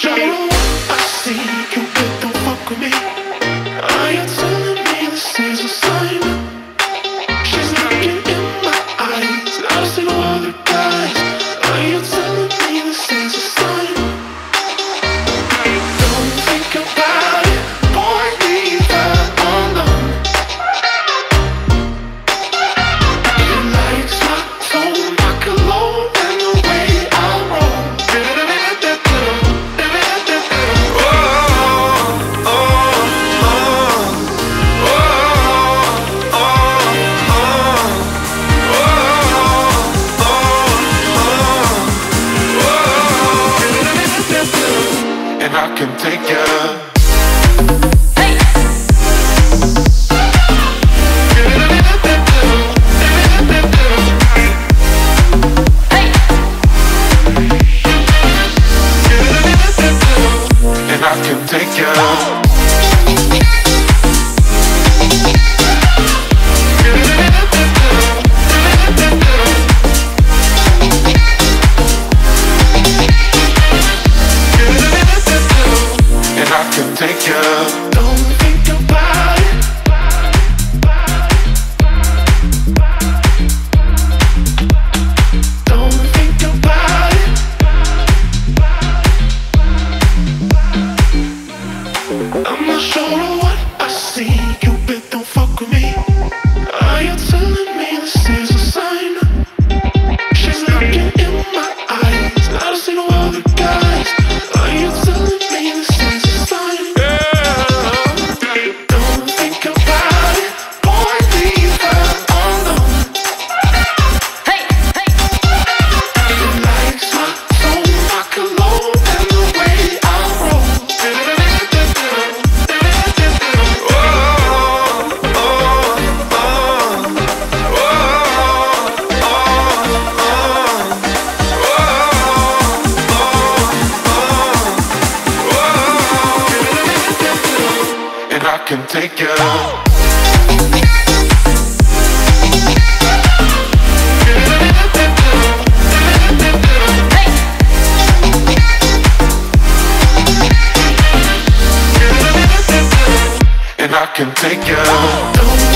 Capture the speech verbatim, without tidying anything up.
I can take you.